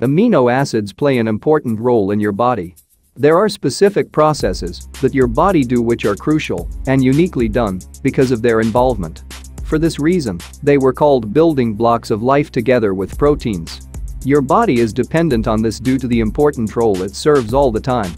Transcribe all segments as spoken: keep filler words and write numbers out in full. Amino acids play an important role in your body. There are specific processes that your body do which are crucial and uniquely done because of their involvement. For this reason, they were called building blocks of life together with proteins. Your body is dependent on this due to the important role it serves all the time.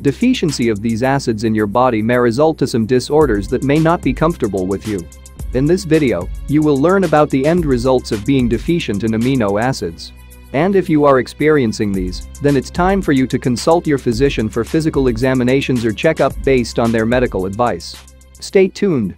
Deficiency of these acids in your body may result to some disorders that may not be comfortable with you. In this video, you will learn about the end results of being deficient in amino acids. And if you are experiencing these, then it's time for you to consult your physician for physical examinations or checkup based on their medical advice. Stay tuned.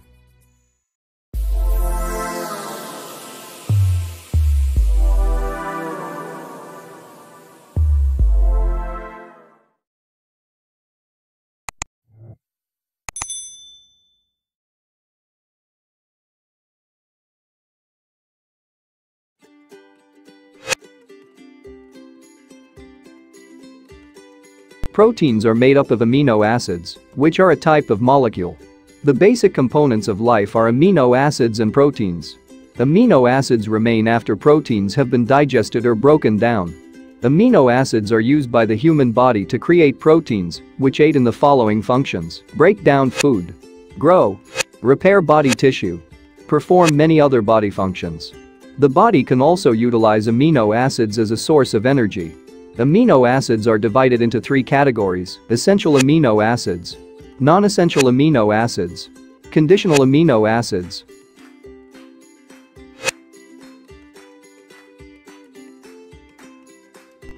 Proteins are made up of amino acids, which are a type of molecule. The basic components of life are amino acids and proteins. Amino acids remain after proteins have been digested or broken down. Amino acids are used by the human body to create proteins, which aid in the following functions: break down food, grow, repair body tissue, perform many other body functions. The body can also utilize amino acids as a source of energy. Amino acids are divided into three categories: essential amino acids, non-essential amino acids, conditional amino acids.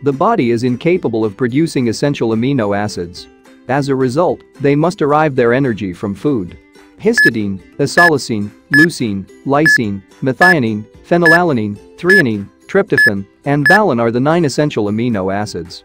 The body is incapable of producing essential amino acids. As a result, they must derive their energy from food. Histidine, isoleucine, leucine, lysine, methionine, phenylalanine, threonine, tryptophan, and valine are the nine essential amino acids.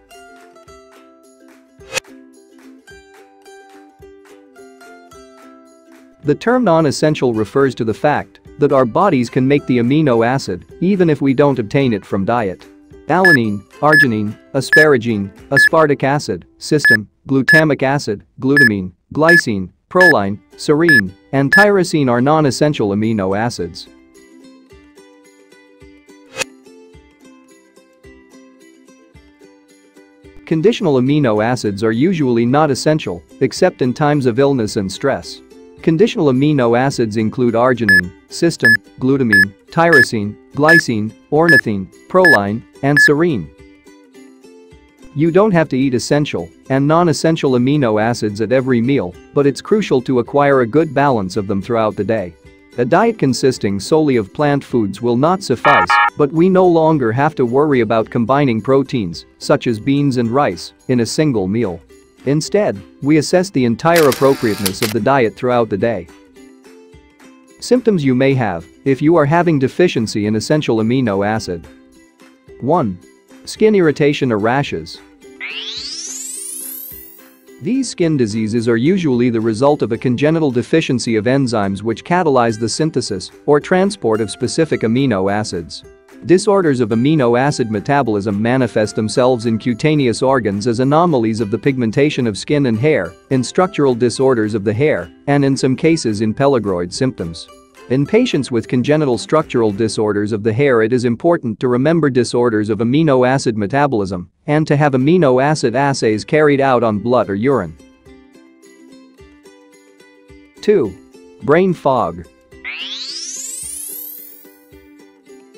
The term non-essential refers to the fact that our bodies can make the amino acid even if we don't obtain it from diet. Alanine, arginine, asparagine, aspartic acid, cysteine, glutamic acid, glutamine, glycine, proline, serine, and tyrosine are non-essential amino acids. Conditional amino acids are usually not essential, except in times of illness and stress. Conditional amino acids include arginine, cysteine, glutamine, tyrosine, glycine, ornithine, proline, and serine. You don't have to eat essential and non-essential amino acids at every meal, but it's crucial to acquire a good balance of them throughout the day. A diet consisting solely of plant foods will not suffice, but we no longer have to worry about combining proteins, such as beans and rice, in a single meal. Instead, we assess the entire appropriateness of the diet throughout the day. Symptoms you may have if you are having deficiency in essential amino acid. one. Skin irritation or rashes. These skin diseases are usually the result of a congenital deficiency of enzymes which catalyze the synthesis or transport of specific amino acids. Disorders of amino acid metabolism manifest themselves in cutaneous organs as anomalies of the pigmentation of skin and hair, in structural disorders of the hair, and in some cases in pelegroid symptoms. In patients with congenital structural disorders of the hair, it is important to remember disorders of amino acid metabolism and to have amino acid assays carried out on blood or urine. two. Brain fog.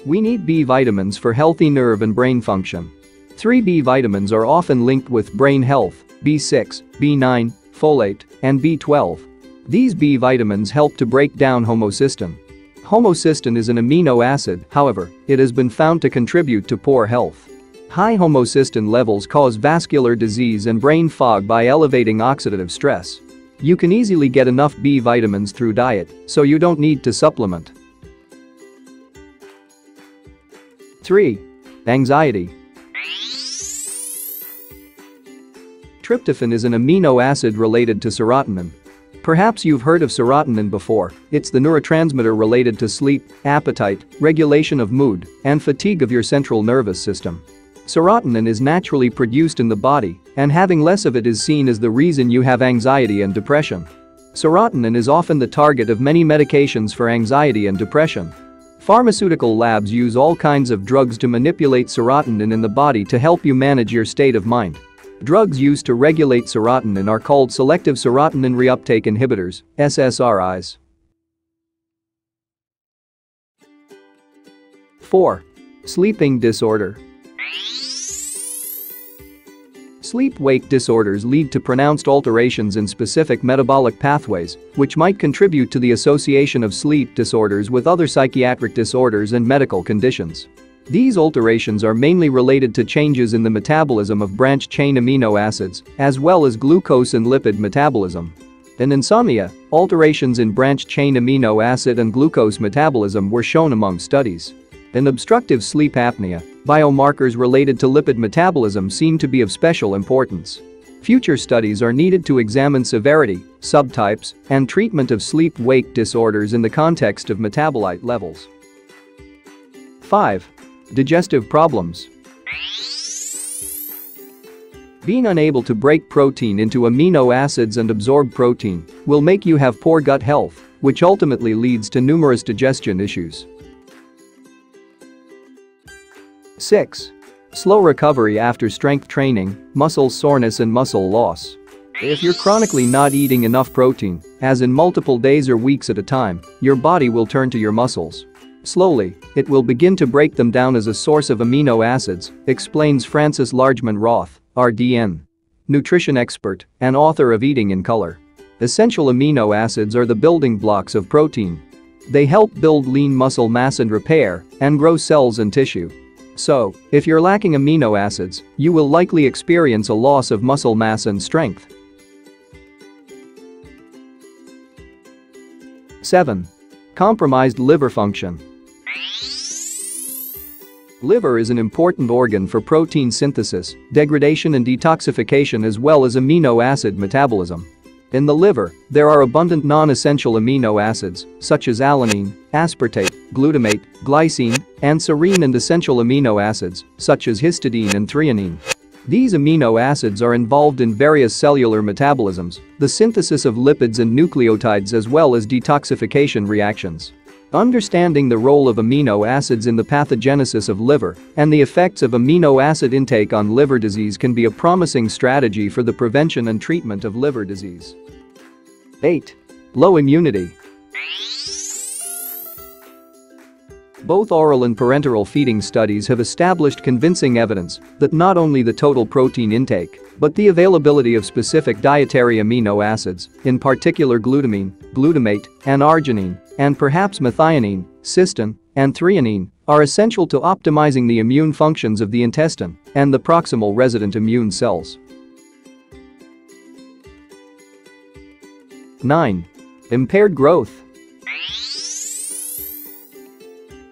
We need B vitamins for healthy nerve and brain function. Three B vitamins are often linked with brain health: B six, B nine, folate, and B twelve. These B vitamins help to break down homocysteine. Homocysteine is an amino acid, however, it has been found to contribute to poor health. High homocysteine levels cause vascular disease and brain fog by elevating oxidative stress. You can easily get enough B vitamins through diet, so you don't need to supplement. three. Anxiety. Tryptophan is an amino acid related to serotonin. Perhaps you've heard of serotonin before. It's the neurotransmitter related to sleep, appetite, regulation of mood, and fatigue of your central nervous system. Serotonin is naturally produced in the body, and having less of it is seen as the reason you have anxiety and depression. Serotonin is often the target of many medications for anxiety and depression. Pharmaceutical labs use all kinds of drugs to manipulate serotonin in the body to help you manage your state of mind. Drugs used to regulate serotonin are called selective serotonin reuptake inhibitors, S S R Is. four. Sleeping disorder. Sleep-wake disorders lead to pronounced alterations in specific metabolic pathways, which might contribute to the association of sleep disorders with other psychiatric disorders and medical conditions. These alterations are mainly related to changes in the metabolism of branched-chain amino acids, as well as glucose and lipid metabolism. In insomnia, alterations in branched-chain amino acid and glucose metabolism were shown among studies. In obstructive sleep apnea, biomarkers related to lipid metabolism seem to be of special importance. Future studies are needed to examine severity, subtypes, and treatment of sleep-wake disorders in the context of metabolite levels. five. Digestive problems. Being unable to break protein into amino acids and absorb protein will make you have poor gut health, which ultimately leads to numerous digestion issues. six. Slow recovery after strength training, muscle soreness and muscle loss. If you're chronically not eating enough protein, as in multiple days or weeks at a time, your body will turn to your muscles. Slowly, it will begin to break them down as a source of amino acids, explains Frances Largeman Roth, R D N, nutrition expert and author of Eating in Color. Essential amino acids are the building blocks of protein. They help build lean muscle mass and repair and grow cells and tissue. So, if you're lacking amino acids, you will likely experience a loss of muscle mass and strength. seven. Compromised liver function. Liver is an important organ for protein synthesis, degradation and detoxification as well as amino acid metabolism. In the liver, there are abundant non-essential amino acids, such as alanine, aspartate, glutamate, glycine, and serine, and essential amino acids, such as histidine and threonine. These amino acids are involved in various cellular metabolisms, the synthesis of lipids and nucleotides as well as detoxification reactions. Understanding the role of amino acids in the pathogenesis of liver and the effects of amino acid intake on liver disease can be a promising strategy for the prevention and treatment of liver disease. eight. Low immunity. Both oral and parenteral feeding studies have established convincing evidence that not only the total protein intake, but the availability of specific dietary amino acids, in particular glutamine, glutamate, and arginine, and perhaps methionine, cysteine, and threonine, are essential to optimizing the immune functions of the intestine and the proximal resident immune cells. nine. Impaired growth.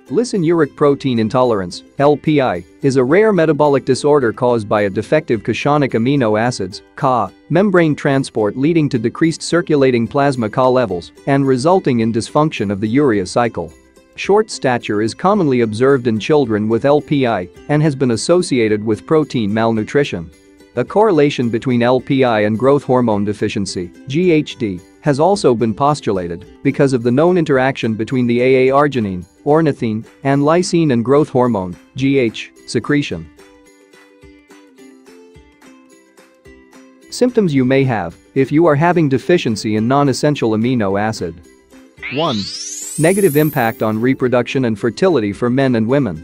Lysinuric protein intolerance, L P I, is a rare metabolic disorder caused by a defective cationic amino acids, Ca, membrane transport leading to decreased circulating plasma Ca levels and resulting in dysfunction of the urea cycle. Short stature is commonly observed in children with L P I and has been associated with protein malnutrition. A correlation between L P I and growth hormone deficiency, G H D, has also been postulated because of the known interaction between the A A-arginine, ornithine, and lysine and growth hormone, G H, secretion. Symptoms you may have if you are having deficiency in non-essential amino acid. one. Negative impact on reproduction and fertility for men and women.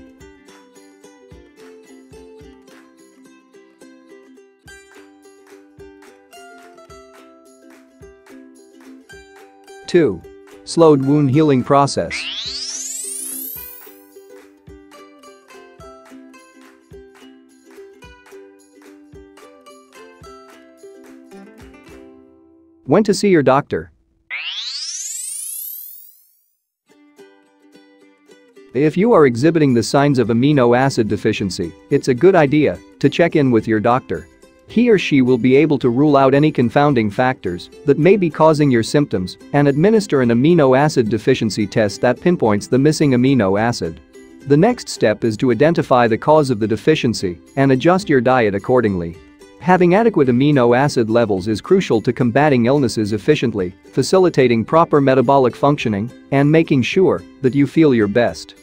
two. Slowed wound healing process. When to see your doctor. If you are exhibiting the signs of amino acid deficiency, it's a good idea to check in with your doctor. He or she will be able to rule out any confounding factors that may be causing your symptoms and administer an amino acid deficiency test that pinpoints the missing amino acid. The next step is to identify the cause of the deficiency and adjust your diet accordingly. Having adequate amino acid levels is crucial to combating illnesses efficiently, facilitating proper metabolic functioning, and making sure that you feel your best.